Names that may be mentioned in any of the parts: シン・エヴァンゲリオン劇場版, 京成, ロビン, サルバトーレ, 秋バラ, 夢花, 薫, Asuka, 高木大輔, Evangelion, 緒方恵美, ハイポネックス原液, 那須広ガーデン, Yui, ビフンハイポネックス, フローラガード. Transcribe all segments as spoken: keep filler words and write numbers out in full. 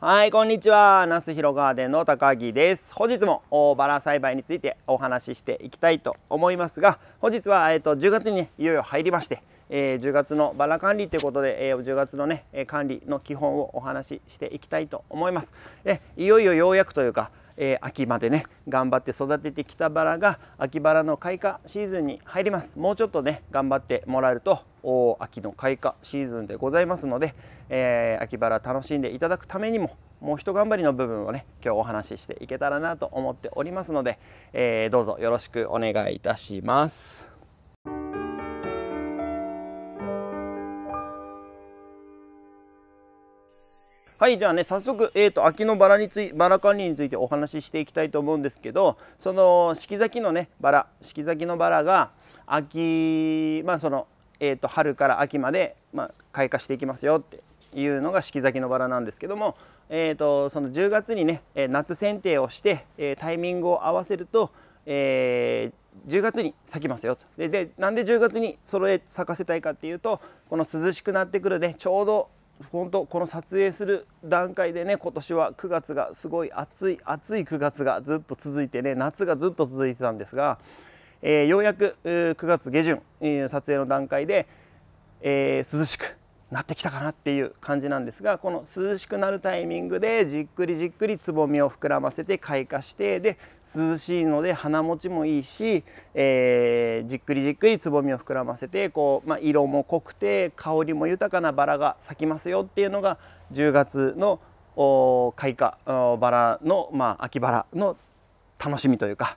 はい、こんにちは。那須広ガーデンの高木です。本日もバラ栽培についてお話ししていきたいと思いますが、本日は、えー、とじゅうがつに、ね、いよいよ入りまして、えー、じゅうがつのバラ管理ということで、えー、じゅうがつの、ね、管理の基本をお話ししていきたいと思います。えいよいよようやくというか、えー、秋までね頑張って育ててきたバラが秋バラの開花シーズンに入ります。もうちょっとね頑張ってもらえると秋の開花シーズンでございますので、えー、秋バラ楽しんでいただくためにももうひと頑張りの部分をね今日お話ししていけたらなと思っておりますので、えー、どうぞよろしくお願いいたします。はい、じゃあね早速、えー、と秋のバラについバラ管理についてお話ししていきたいと思うんですけど、その四季咲きのねバラ四季咲きのバラが秋、まあそのえー、と春から秋まで、まあ、開花していきますよっていうのが四季咲きのバラなんですけども、えー、とそのじゅうがつにね夏剪定をしてタイミングを合わせると、えー、じゅうがつに咲きますよと。ででなんでじゅうがつに揃え咲かせたいかっていうと、この涼しくなってくるねちょうど本当この撮影する段階でね今年はくがつがすごい暑い暑いくがつがずっと続いてね夏がずっと続いてたんですが、えー、ようやくくがつ下旬、えー、撮影の段階で、えー、涼しくなってきたかなっていう感じなんですが、この涼しくなるタイミングでじっくりじっくりつぼみを膨らませて開花して、で涼しいので花持ちもいいし、えー、じっくりじっくりつぼみを膨らませてこう、まあ、色も濃くて香りも豊かなバラが咲きますよっていうのがじゅうがつの開花バラの、まあ、秋バラの楽しみというか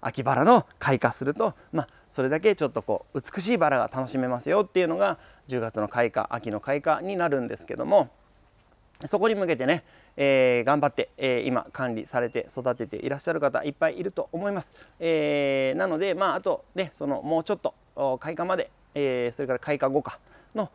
秋バラの開花すると、まあ、それだけちょっとこう美しいバラが楽しめますよっていうのがじゅうがつの開花秋の開花になるんですけども、そこに向けてね、えー、頑張って、えー、今管理されて育てていらっしゃる方いっぱいいると思います。えー、なので、まあ、あとねそのもうちょっと開花まで、えー、それから開花後かの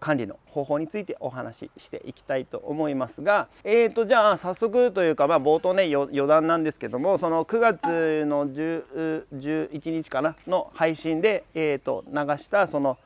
管理の方法についてお話ししていきたいと思いますが、えーとじゃあ早速というか、まあ、冒頭ね余談なんですけども、そのくがつのじゅういちにちかなの配信で、えー、と流したその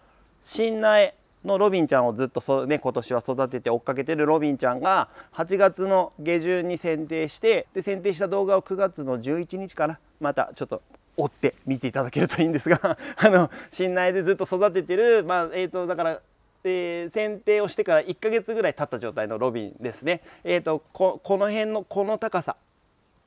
新苗のロビンちゃんをずっとそ、ね、今年は育てて追っかけてるロビンちゃんがはちがつの下旬に剪定して、で剪定した動画をくがつのじゅういちにちかなまたちょっと追って見ていただけるといいんですがあの新苗でずっと育ててる、まあえー、とだから、えー、剪定をしてからいっかげつぐらい経った状態のロビンですね。えー、と こ, この辺のこの高さ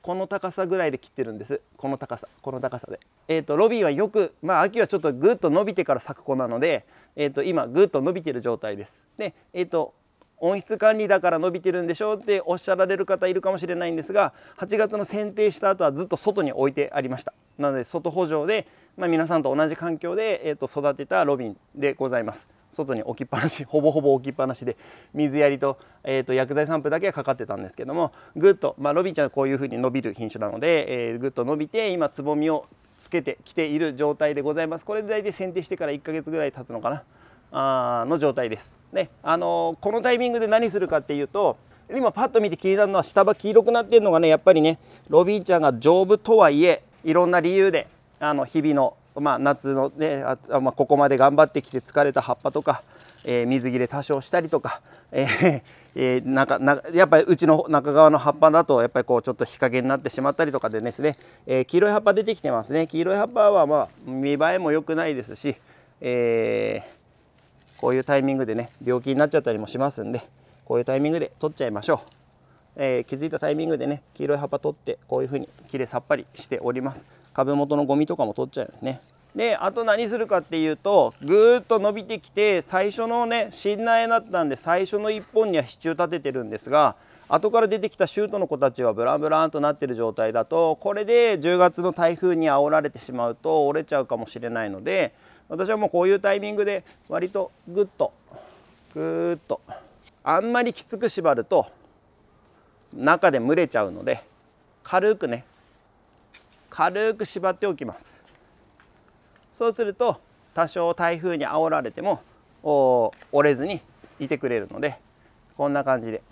この高さぐらいで切ってるんです。この高さこの高さで、えー、とロビンはよく、まあ、秋はちょっとぐっと伸びてから咲く子なので、えー、と今ぐっと伸びてる状態です。で、えー、と温室管理だから伸びてるんでしょうっておっしゃられる方いるかもしれないんですが、はちがつの剪定した後はずっと外に置いてありました。なので外圃場で、まあ、皆さんと同じ環境で、えー、と育てたロビンでございます。外に置きっぱなし、ほぼほぼ置きっぱなしで水やり と,、えー、と薬剤散布だけはかかってたんですけども、ぐっと、まあ、ロビンちゃんはこういうふうに伸びる品種なので、えー、ぐっと伸びて今つぼみをつけてきている状態でございます。これで大体剪定してからいっかげつぐらい経つのかなあの状態です、ね。あのー、このタイミングで何するかっていうと、今パッと見て気になるのは下葉黄色くなってるのがね、やっぱりねロビンちゃんが丈夫とはいえいろんな理由であの日々の、まあ、夏の、ねあまあ、ここまで頑張ってきて疲れた葉っぱとか、えー、水切れ多少したりとか、えーえー、なんかなやっぱりうちの中側の葉っぱだとやっぱりこうちょっと日陰になってしまったりとかでですね、えー、黄色い葉っぱ出てきてますね。黄色い葉っぱは、まあ、見栄えも良くないですし、えーこういうタイミングでね病気になっちゃったりもしますんで、こういうタイミングで取っちゃいましょう。えー、気づいたタイミングでね黄色い葉っぱ取って、こういう風にきれいさっぱりしております。株元のゴミとかも取っちゃうよね。であと何するかっていうと、ぐーっと伸びてきて最初のね新苗だったんで最初のいっぽんには支柱立ててるんですが、後から出てきたシュートの子たちはブランブランとなってる状態だと、これでじゅうがつの台風に煽られてしまうと折れちゃうかもしれないので、私はもうこういうタイミングで割とグッとグーッとあんまりきつく縛ると中で蒸れちゃうので、軽くね軽く縛っておきます。そうすると多少台風に煽られても折れずにいてくれるので、こんな感じで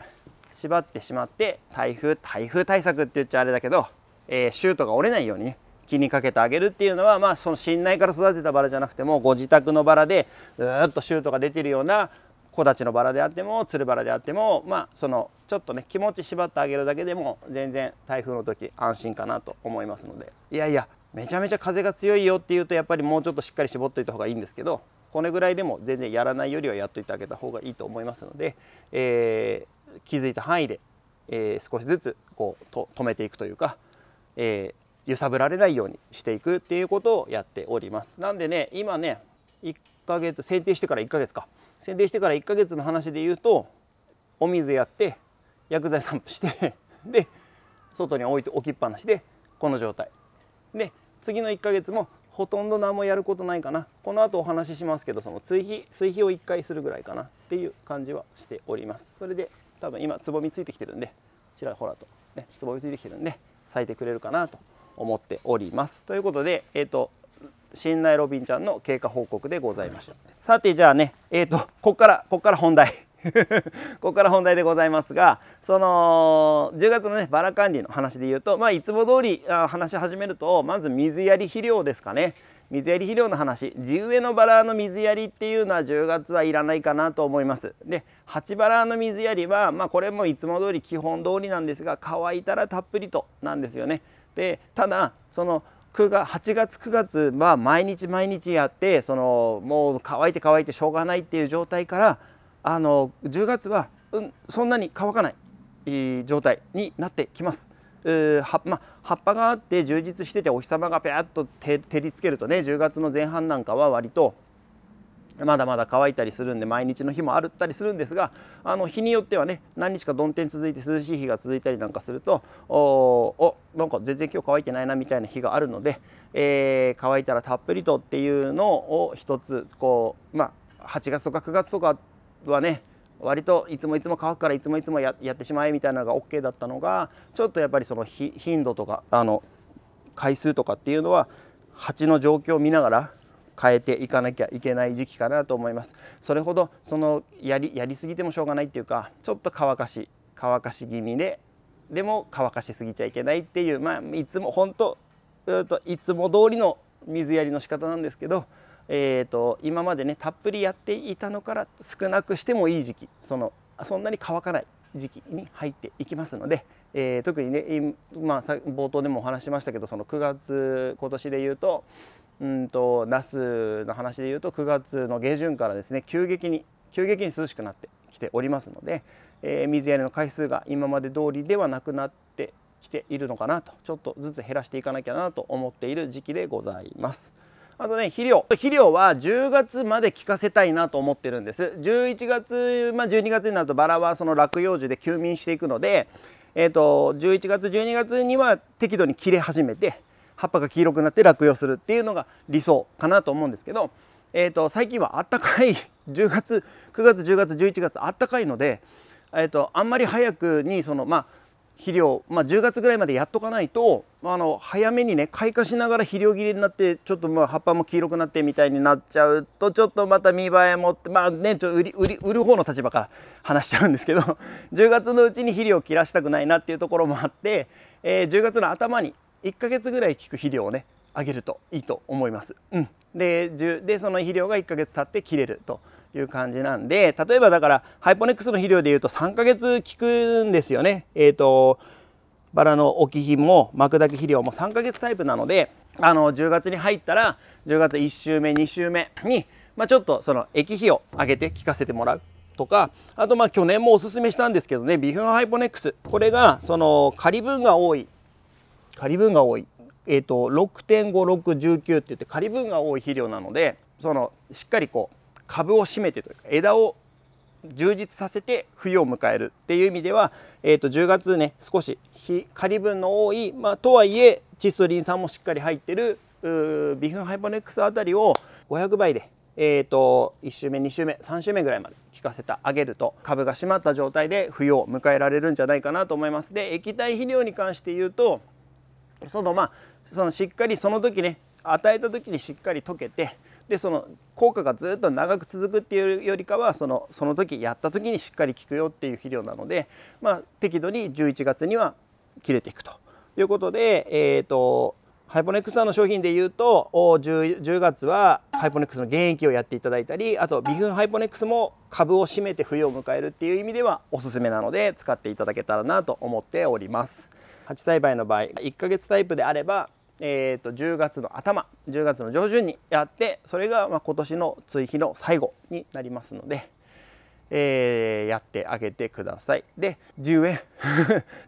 縛ってしまって、台風台風対策って言っちゃあれだけど、えー、シュートが折れないようにね気にかけてあげるっていうのは、まあその新苗から育てたバラじゃなくてもご自宅のバラでずっとシュートが出てるような木立のバラであってもつるバラであっても、まあそのちょっとね気持ち縛ってあげるだけでも全然台風の時安心かなと思いますので、いやいやめちゃめちゃ風が強いよっていうとやっぱりもうちょっとしっかり絞っておいた方がいいんですけど、これぐらいでも全然やらないよりはやっといてあげた方がいいと思いますので、えー、気づいた範囲で、えー、少しずつこうと止めていくというか、えー、揺さぶられないようにしていくっていうことをやっております。なんでね今ねいっかげつ剪定してからいっかげつか剪定してからいっかげつの話で言うと、お水やって薬剤散布してで外に置いて置きっぱなしでこの状態で、次のいっかげつもほとんど何もやることないかな。この後お話ししますけど、その追肥追肥をいっかいするぐらいかなっていう感じはしております。それで多分今つぼみついてきてるんで、ちらほらとねつぼみついてきてるんで咲いてくれるかなと思っております。ということで、えっと新苗ロビンちゃんの経過報告でございました。さてじゃあね、えーとこっからこっから本題ここから本題でございますが、そのじゅうがつのねバラ管理の話でいうと、まあいつも通りあ話し始めると、まず水やり肥料ですかね。水やり肥料の話、地植えのバラの水やりっていうのはじゅうがつはいらないかなと思います。で鉢バラの水やりは、まあ、これもいつも通り基本通りなんですが、乾いたらたっぷりとなんですよね。でただそのはちがつくがつは毎日毎日やって、そのもう乾いて乾いてしょうがないっていう状態から、あのじゅうがつは、うん、そんなに乾かない、いい状態になってきます。は、ま、葉っぱがあって充実しててお日様がぴゃっと照りつけるとね、じゅうがつの前半なんかは割とまだまだ乾いたりするんで、毎日の日もあったりするんですが、あの日によってはね何日かどん天続いて涼しい日が続いたりなんかすると、おおなんか全然今日乾いてないなみたいな日があるので、えー、乾いたらたっぷりとっていうのを一つこう、まあ、はちがつとかくがつとかはね割といつもいつも乾くからいつもいつも や, やってしまえみたいなのが オーケー だったのが、ちょっとやっぱりその頻度とかあの回数とかっていうのは鉢の状況を見ながら変えていかなきゃいけない時期かなと思います。それほどそのやりやりすぎてもしょうがないっていうか、ちょっと乾かし乾かし気味ででも乾かしすぎちゃいけないっていう、まあいつも本当うといつも通りの水やりの仕方なんですけど、えー、と今までねたっぷりやっていたのから少なくしてもいい時期、そのそんなに乾かない時期に入っていきますので、えー、特にね、まあ、冒頭でもお話しましたけど、そのくがつ今年で言うと。うんとナスの話でいうとくがつの下旬からですね急激に急激に涼しくなってきておりますので、えー、水やりの回数が今まで通りではなくなってきているのかなと、ちょっとずつ減らしていかなきゃなと思っている時期でございます。あとね肥料肥料はじゅうがつまで効かせたいなと思ってるんです。じゅういちがつ、まあ、じゅうにがつになるとバラはその落葉樹で休眠していくので、えー、とじゅういちがつじゅうにがつには適度に切れ始めて葉っぱが黄色くなって落葉するっていうのが理想かなと思うんですけど、えー、と最近はあったかいじゅうがつくがつじゅうがつじゅういちがつあったかいので、えー、とあんまり早くにその、まあ、肥料、まあ、じゅうがつぐらいまでやっとかないと、あの早めにね開花しながら肥料切れになって、ちょっとまあ葉っぱも黄色くなってみたいになっちゃうと、ちょっとまた見栄えもってまあねちょっと売り売り売る方の立場から話しちゃうんですけどじゅうがつのうちに肥料を切らしたくないなっていうところもあって、えー、じゅうがつの頭にいっかげつぐらい効く肥料をねあげるといいと思います。うん、で、でその肥料がいっかげつ経って切れるという感じなんで、例えばだからハイポネックスの肥料でいうとさんかげつ効くんですよね。えーとバラの置き肥も巻くだけ肥料もさんかげつタイプなので、あのじゅうがつに入ったらじゅうがついち週目に週目に、まあ、ちょっとその液肥を上げて効かせてもらう。とか、あとまあ去年もおすすめしたんですけどねビフンハイポネックス、これがその仮分が多い。仮分が多い、えー、と ろくてんごろくいちきゅう って言って仮分が多い肥料なので、そのしっかりこう株を締めてというか枝を充実させて冬を迎えるっていう意味では、えー、とじゅうがつね少し仮分の多い、まあ、とはいえ窒素リン酸もしっかり入ってるビフンハイポネックスあたりをごひゃくばいで、えー、といち週目に週目さん週目ぐらいまで効かせてあげると株が締まった状態で冬を迎えられるんじゃないかなと思います。で液体肥料に関して言うとそのまあそのしっかりその時ね与えた時にしっかり溶けて、でその効果がずっと長く続くっていうよりかはそのその時やった時にしっかり効くよっていう肥料なので、まあ適度にじゅういちがつには切れていくということで、えーとハイポネックスさんの商品でいうと 10, じゅうがつはハイポネックスの原液をやっていただいたり、あと微粉ハイポネックスも株を締めて冬を迎えるっていう意味ではおすすめなので使っていただけたらなと思っております。鉢栽培の場合いっかげつタイプであれば、えー、とじゅうがつの頭じゅうがつの上旬にやって、それがまあ今年の追肥の最後になりますので。えー、やってあげてください。で地植え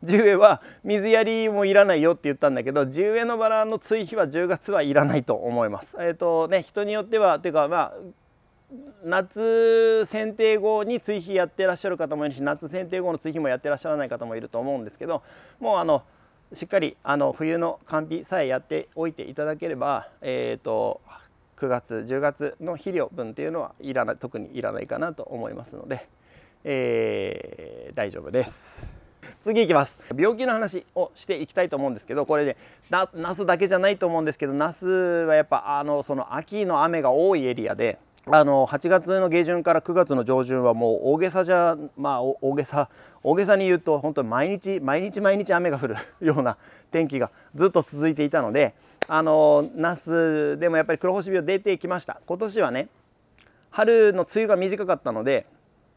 地植えは水やりもいらないよって言ったんだけど、地植えのバラの追肥はじゅうがつはいらないと思います。えーとね、人によってはというか、まあ夏剪定後に追肥やってらっしゃる方もいるし、夏剪定後の追肥もやってらっしゃらない方もいると思うんですけど、もうあのしっかりあの冬の完備さえやっておいていただければ、えーとくがつじゅうがつの肥料分っていうのはいらない、特にいらないかなと思いますので、えー、大丈夫です。次いきます。病気の話をしていきたいと思うんですけど、これねナスだけじゃないと思うんですけど、ナスはやっぱあのその秋の雨が多いエリアで、あのはちがつの下旬からくがつの上旬はもう大げさじゃ、まあ大げさ大げさに言うと本当に毎日毎日毎日雨が降るような天気がずっと続いていたので、あのナスでもやっぱり黒星病出てきました。今年はね春の梅雨が短かったので、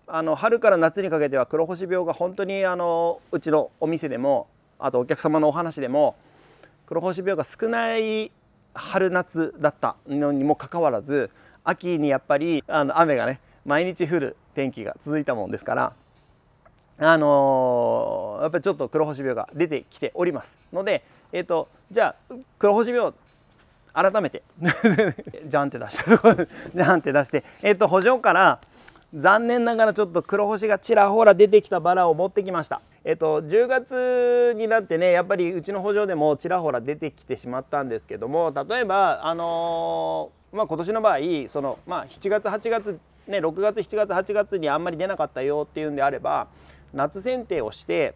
あの春から夏にかけては黒星病が本当にあのうちのお店でも、あとお客様のお話でも黒星病が少ない春夏だったのにもかかわらず、秋にやっぱりあの雨がね毎日降る天気が続いたもんですから、あのー、やっぱりちょっと黒星病が出てきておりますので、えー、とじゃあ黒星病改めてじゃんって出してじゃんって出して、えー、と補助から残念ながらちょっと黒星がちらほら出てきたバラを持ってきました。えっと、じゅうがつになってねやっぱりうちの圃場でもちらほら出てきてしまったんですけども、例えば、あのーまあ、今年の場合その、まあ、しちがつはちがつ、ね、ろくがつしちがつはちがつにあんまり出なかったよっていうんであれば、夏剪定をして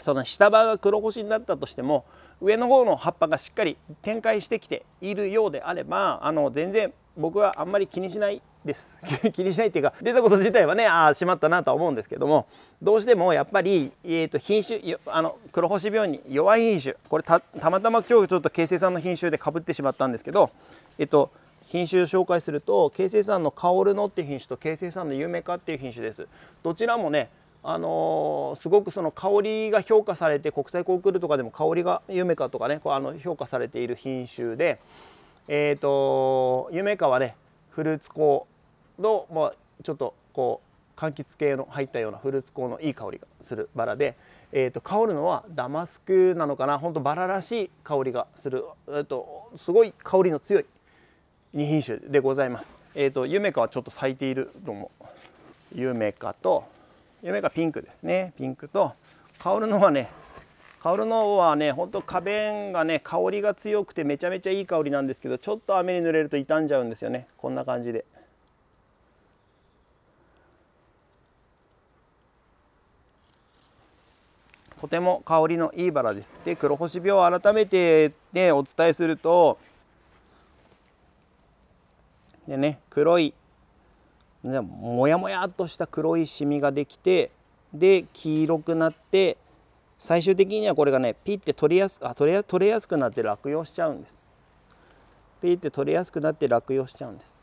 その下葉が黒星になったとしても上の方の葉っぱがしっかり展開してきているようであれば、あの全然僕はあんまり気にしないです気にしないっていうか、出たこと自体はねああしまったなとは思うんですけども、どうしてもやっぱり、えー、と品種あの黒星病に弱い品種、これ た, たまたま今日ちょっと京成さんの品種でかぶってしまったんですけど、えっと品種を紹介すると京成さんの薫のっていう品種と京成さんの夢花っていう品種です。どちらもねあのー、すごくその香りが評価されて、国際コンクールとかでも香りが夢花とかねこうあの評価されている品種で、えー、と夢花はねフルーツ香の、まあ、ちょっとこう柑橘系の入ったようなフルーツ香のいい香りがするバラで、えー、と香るのはダマスクなのかな、本当バラらしい香りがする、えー、とすごい香りの強いに品種でございます。えー、と夢花はちょっと咲いているのも夢花と。夢がピンクですね。ピンクと香るのはね、香るのはね、本当花弁がね香りが強くてめちゃめちゃいい香りなんですけど、ちょっと雨に濡れると傷んじゃうんですよね。こんな感じで。とても香りのいいバラです。で、黒星病を改めてねお伝えすると、でね黒い。もやもやっとした黒いシミができて、で黄色くなって、最終的にはこれがねピッて取れやすくあ取れ取れやすくなって落葉しちゃうんです。ピッて取れやすくなって落葉しちゃうんです、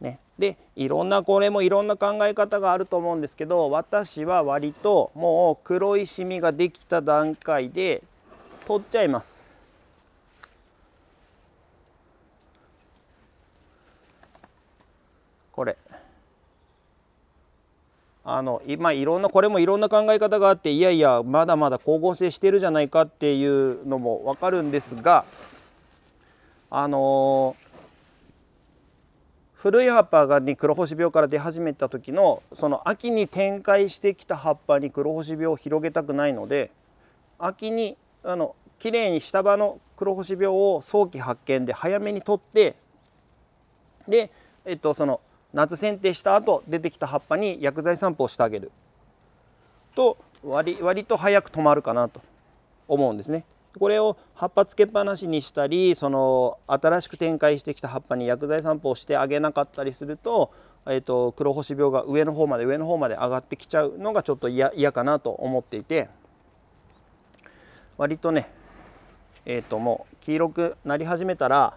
ね、でいろんなこれもいろんな考え方があると思うんですけど、私は割ともう黒いシミができた段階で取っちゃいます。これあの今いろんなこれもいろんな考え方があって、いやいやまだまだ光合成してるじゃないかっていうのも分かるんですが、あのー、古い葉っぱがに黒星病から出始めた時のその秋に展開してきた葉っぱに黒星病を広げたくないので、秋にあの綺麗に下葉の黒星病を早期発見で早めに取って、でえっとその夏剪定した後出てきた葉っぱに薬剤散布をしてあげると割、割と早く止まるかなと思うんですね。これを葉っぱつけっぱなしにしたり、その新しく展開してきた葉っぱに薬剤散布をしてあげなかったりすると、えっと、黒星病が上の方まで上の方まで上がってきちゃうのがちょっと嫌かなと思っていて、割とね、えーともう黄色くなり始めたら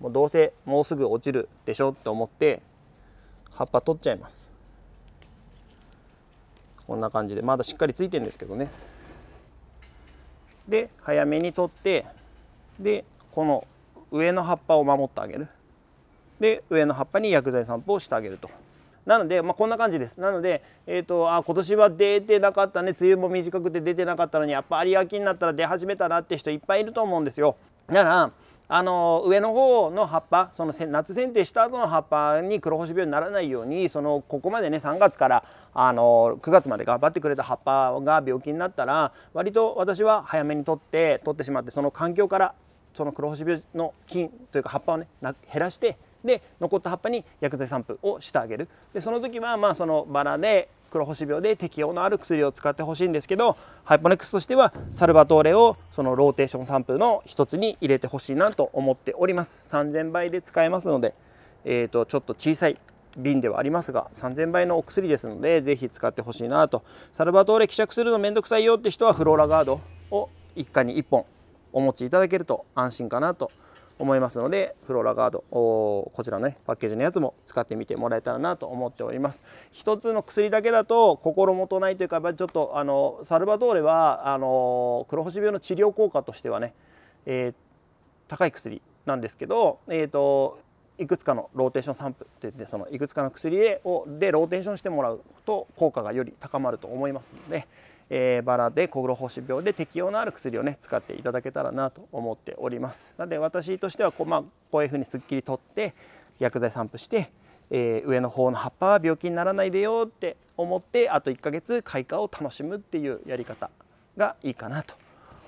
もうどうせもうすぐ落ちるでしょって思って葉っぱ取っちゃいます。こんな感じでまだしっかりついてるんですけどね。で早めに取って、でこの上の葉っぱを守ってあげる。で上の葉っぱに薬剤散布をしてあげると。なので、まあ、こんな感じです。なので、えーと、あ今年は出てなかったね、梅雨も短くて出てなかったのにやっぱ有明になったら出始めたなって人いっぱいいると思うんですよ。だからあの上の方の葉っぱ、その夏剪定した後の葉っぱに黒星病にならないように、そのここまでねさんがつからあのくがつまで頑張ってくれた葉っぱが病気になったら割と私は早めに取って取ってしまって、その環境からその黒星病の菌というか葉っぱをね減らして、で残った葉っぱに薬剤散布をしてあげる。でその時はまあそのバラで黒星病で適応のある薬を使ってほしいんですけど、ハイポネックスとしてはサルバトーレをそのローテーション散布の一つに入れてほしいなと思っております。さんぜんばいで使えますので、えー、とちょっと小さい瓶ではありますがさんぜんばいのお薬ですので是非使ってほしいなと。サルバトーレ希釈するのめんどくさいよって人はフローラガードを一家にいっぽんお持ちいただけると安心かなと思いますので、フローラガードこちらのねパッケージのやつも使ってみてもらえたらなと思っております。一つの薬だけだと心もとないというか、ちょっとあのサルバトーレはあの黒星病の治療効果としてはね、えー、高い薬なんですけど、えーといくつかのローテーション散布っていって、そのいくつかの薬でローテーションしてもらうと効果がより高まると思いますので。えー、バラで黒星病で適応のある薬をね使っていただけたらなと思っております。なので私としてはこう、まあ、こういうふうにすっきりとって薬剤散布して、えー、上の方の葉っぱは病気にならないでよって思ってあといっかげつ開花を楽しむっていうやり方がいいかなと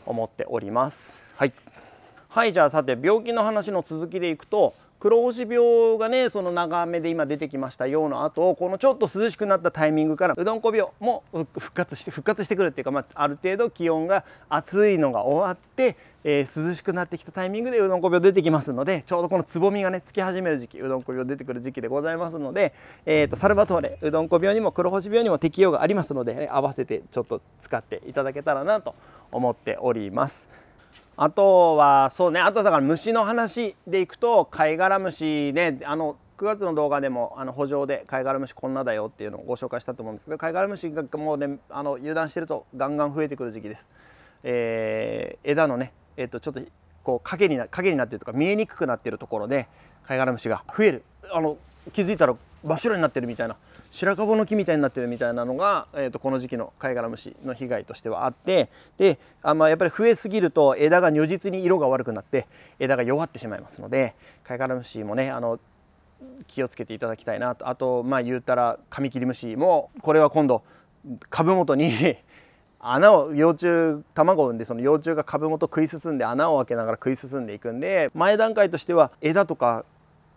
思っております。はい、はい、じゃあさて病気の話の続きでいくと、黒星病がねその長めで今出てきましたようのあと、このちょっと涼しくなったタイミングからうどんこ病も復活して復活してくるっていうか、まあ、ある程度気温が暑いのが終わって、えー、涼しくなってきたタイミングでうどんこ病出てきますので、ちょうどこのつぼみがねつき始める時期うどんこ病出てくる時期でございますので、えー、とサルバトーレうどんこ病にも黒星病にも適用がありますので、ね、合わせてちょっと使っていただけたらなと思っております。あとはそうね、あとだから虫の話でいくと貝殻虫ね、あのくがつの動画でもあの補助で貝殻虫こんなだよっていうのをご紹介したと思うんですけど、貝殻虫がもうねあの油断してるとガンガン増えてくる時期です。えー、枝のね、えー、とちょっとこう影にな影になってるとか見えにくくなってるところで貝殻虫が増える、あの気づいたら真っ白になってるみたいな、白樺の木みたいになってるみたいなのが、えー、とこの時期の貝殻虫の被害としてはあって、であ、まあ、やっぱり増えすぎると枝が如実に色が悪くなって枝が弱ってしまいますので、貝殻虫もねあの気をつけていただきたいなと。あとまあ言うたらカミキリムシも、これは今度株元に穴を幼虫卵を産んで、その幼虫が株元食い進んで穴を開けながら食い進んでいくんで、前段階としては枝とか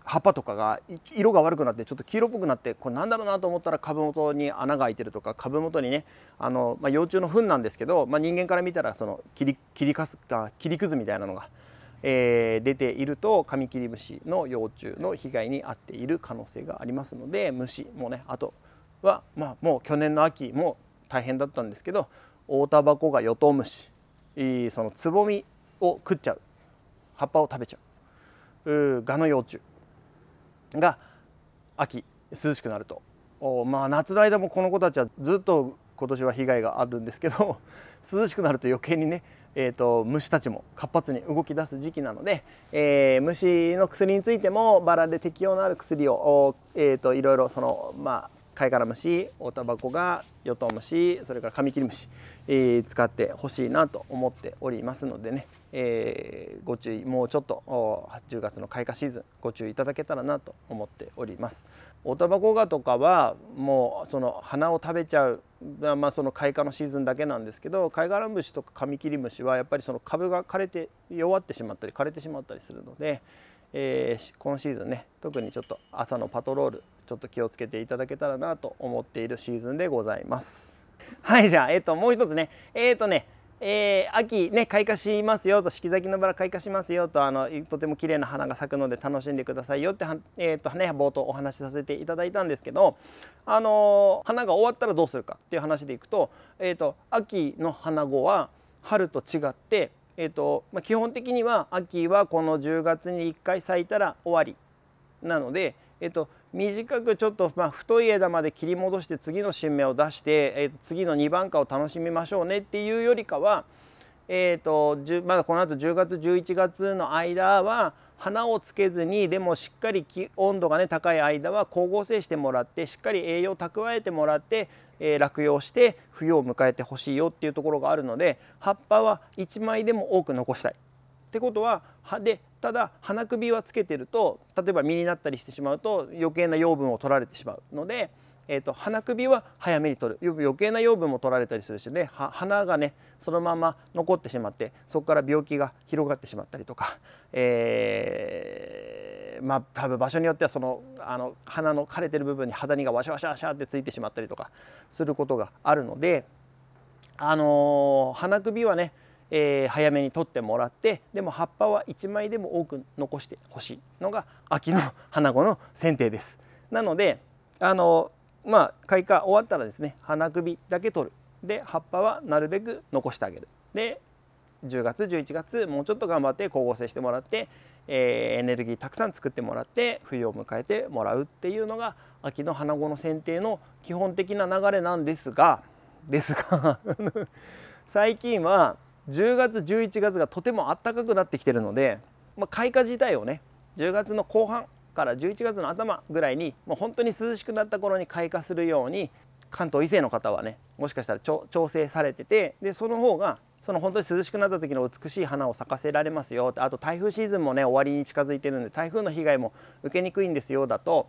葉っぱとかが色が悪くなってちょっと黄色っぽくなって、これなんだろうなと思ったら株元に穴が開いてるとか、株元にねあの、まあ、幼虫の糞なんですけど、まあ、人間から見たらその切り、切りかすか切りくずみたいなのが、えー、出ているとカミキリムシの幼虫の被害に遭っている可能性がありますので、虫もねあとは、まあ、もう去年の秋も大変だったんですけど、大タバコがヨトウムシ、そのつぼみを食っちゃう、葉っぱを食べちゃうガの幼虫が秋涼しくなると、まあ、夏の間もこの子たちはずっと今年は被害があるんですけど、涼しくなると余計にね、えー、と虫たちも活発に動き出す時期なので、えー、虫の薬についてもバラで適用のある薬を、えー、といろいろそのまあ貝殻虫、オタバコガ、ヨトウムシ、それからカミキリムシ、えー、使ってほしいなと思っておりますのでね、えー、ご注意、もうちょっとじゅうがつの開花シーズンご注意いただけたらなと思っております。オタバコガとかはもうその花を食べちゃう、まあ、その開花のシーズンだけなんですけど、貝殻虫とかカミキリムシはやっぱりその株が枯れて弱ってしまったり枯れてしまったりするので、えー、このシーズンね特にちょっと朝のパトロールちょっと気をつけていただけたらなと思っているシーズンでございます。はい、じゃあ、えー、ともう一つねえっ、ー、とね、えー、秋ね開花しますよと、四季咲きのバラ開花しますよと、あのとても綺麗な花が咲くので楽しんでくださいよっては、えーとね、冒頭お話しさせていただいたんですけど、あのー、花が終わったらどうするかっていう話でいくと、えー、と秋の花語は春と違って、えーとまあ、基本的には秋はこのじゅうがつにいっかい咲いたら終わりなので、えーと短くちょっとまあ太い枝まで切り戻して次の新芽を出して、えーと次のにばんかを楽しみましょうねっていうよりかは、えーとまだこのあとじゅうがつじゅういちがつの間は花をつけずに、でもしっかり温度がね高い間は光合成してもらって、しっかり栄養を蓄えてもらって、えー、落葉して冬を迎えてほしいよっていうところがあるので、葉っぱはいちまいでも多く残したい。ってことはで、ただ花首はつけてると、例えば実になったりしてしまうと余計な養分を取られてしまうので、えー、と花首は早めに取る。余計な養分も取られたりするしね、花がねそのまま残ってしまって、そこから病気が広がってしまったりとか、えー、まあ多分場所によってはそのあの花の枯れてる部分にハダニがワシャワシャワシャってついてしまったりとかすることがあるので、あのー、花首はね、えー、早めに取ってもらって、でも葉っぱはいちまいでも多く残してほしいのが秋の花子の剪定です。なのであのーまあ開花終わったらですね、花首だけ取る。で葉っぱはなるべく残してあげる。でじゅうがつじゅういちがつもうちょっと頑張って光合成してもらって、えー、エネルギーたくさん作ってもらって冬を迎えてもらうっていうのが秋の花子の剪定の基本的な流れなんですがですが最近はじゅうがつじゅういちがつがとても暖かくなってきてるので、まあ、開花自体をねじゅうがつの後半からじゅういちがつの頭ぐらいにもう本当に涼しくなった頃に開花するように、関東以西の方はねもしかしたら調整されてて、でその方がその本当に涼しくなった時の美しい花を咲かせられますよ。あと台風シーズンもね終わりに近づいてるんで、台風の被害も受けにくいんですよだと、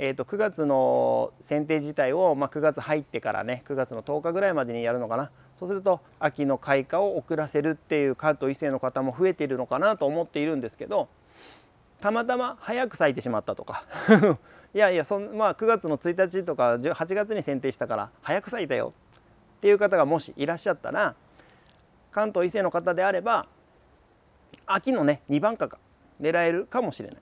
えーとくがつの剪定自体を、まあ、くがつ入ってからねくがつのとおかぐらいまでにやるのかな。そうすると秋の開花を遅らせるっていう関東以西の方も増えているのかなと思っているんですけど。たまたま早く咲いてしまったとかいやいやそん、まあ、くがつのついたちとかはちがつに剪定したから早く咲いたよっていう方がもしいらっしゃったら、関東以西の方であれば秋のねにばんかが狙えるかもしれない。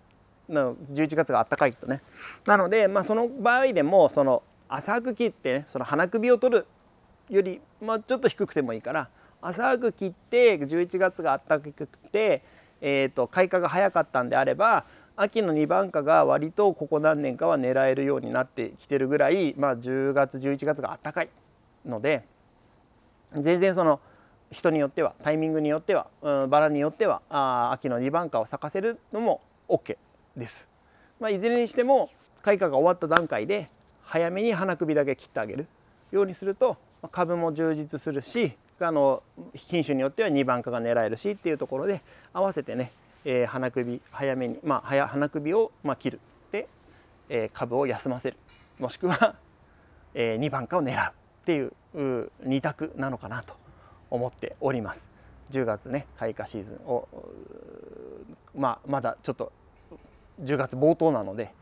じゅういちがつがあったかいとね。なので、まあ、その場合でもその浅く切って、ね、その花首を取るより、まあ、ちょっと低くてもいいから浅く切ってじゅういちがつがあったかくて。えーと開花が早かったんであれば秋のにばんかが割とここ何年かは狙えるようになってきてるぐらい、まあ、じゅうがつじゅういちがつが暖かいので、全然その人によってはタイミングによっては、うん、バラによってはあ秋のにばんかを咲かせるのも オーケー です、まあ、いずれにしても開花が終わった段階で早めに花首だけ切ってあげるようにすると株も充実するし、あの品種によってはにばんかが狙えるしっていうところで、合わせてね、えー、花首早めに、まあ、早花首をまあ切るで、えー、株を休ませる、もしくは、えー、にばんかを狙うっていうに択なのかなと思っております。じゅうがつね開花シーズンを、まあ、まだちょっとじゅうがつぼうとうなので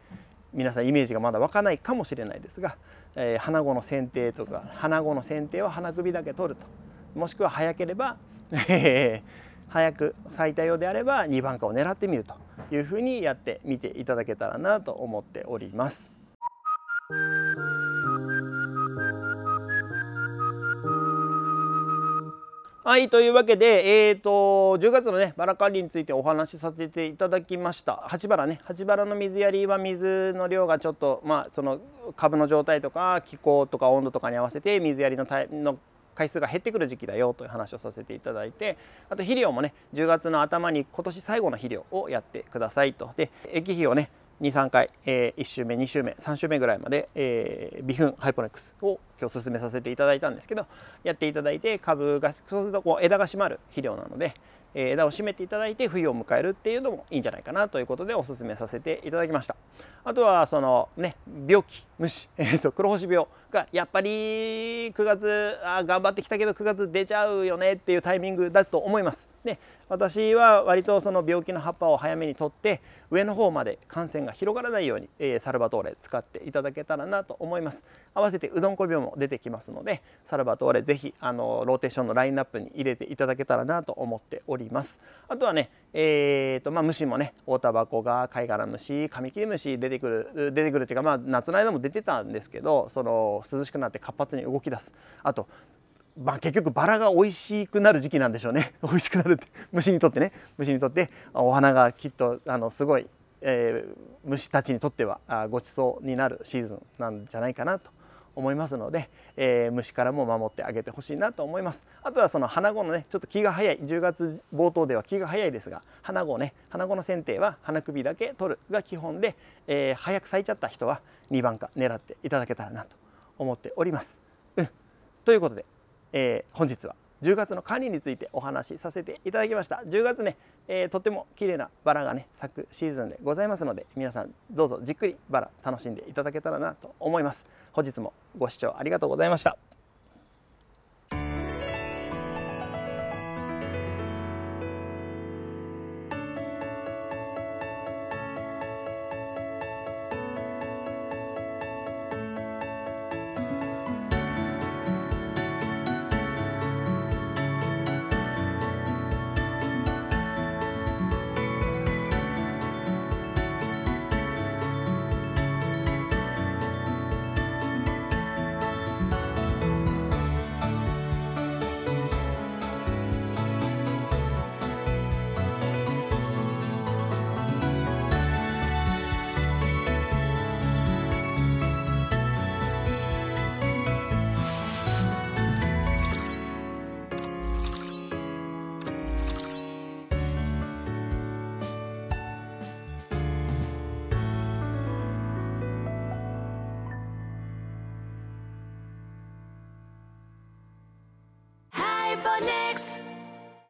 皆さんイメージがまだ湧かないかもしれないですが、えー、花子の剪定とか花子の剪定は花首だけ取ると。もしくは早ければ早く咲いたようであればにばんかを狙ってみるというふうにやってみていただけたらなと思っております。はい、というわけで、えー、とじゅうがつの、ね、バラ管理についてお話しさせていただきました。鉢バラね、鉢バラの水やりは水の量がちょっと、まあ、その株の状態とか気候とか温度とかに合わせて水やりのタイプの回数が減ってくる時期だよという話をさせていただいて、あと肥料もねじゅうがつのあたまに今年最後の肥料をやってくださいと。で液肥をねにさんかい、えー、いっしゅうめにしゅうめさんしゅうめぐらいまで、えー、微粉ハイポネックスを今日進めさせていただいたんですけど、やっていただいて、株がそうするとこう枝が締まる肥料なので、えー、枝を締めていただいて冬を迎えるっていうのもいいんじゃないかなということでおすすめさせていただきました。あとはそのね病気虫、えー、と黒星病がやっぱりくがつあ頑張ってきたけどくがつ出ちゃうよねっていうタイミングだと思います。で私は割とその病気の葉っぱを早めに取って上の方まで感染が広がらないように、えー、サルバトーレ使っていただけたらなと思います。合わせてうどんこ病も出てきますので、サルバトーレぜひあのローテーションのラインナップに入れていただけたらなと思っております。あとはね、えーとまあ、虫もねオオタバコが貝殻虫カミキリムシ出てくる出てくるっていうか、まあ、夏の間も出てたんですけど、その涼しくなって活発に動き出す。あとまあ結局バラが美味しくなる時期なんでしょうね。美味しくなるって虫にとってね、虫にとってお花がきっとあのすごい、えー、虫たちにとってはごちそうになるシーズンなんじゃないかなと思いますので、えー、虫からも守ってあげてほしいなと思います。あとはその花後のね、ちょっと気が早い、じゅうがつ冒頭では気が早いですが、花後ね、花後の剪定は花首だけ取るが基本で、えー、早く咲いちゃった人はにばんか狙っていただけたらなと思っております。うん、ということで、えー、本日はじゅうがつの管理についてお話しさせていただきました。じゅうがつね、えー、とっても綺麗なバラがね咲くシーズンでございますので、皆さんどうぞじっくりバラ楽しんでいただけたらなと思います。本日もご視聴ありがとうございました。Next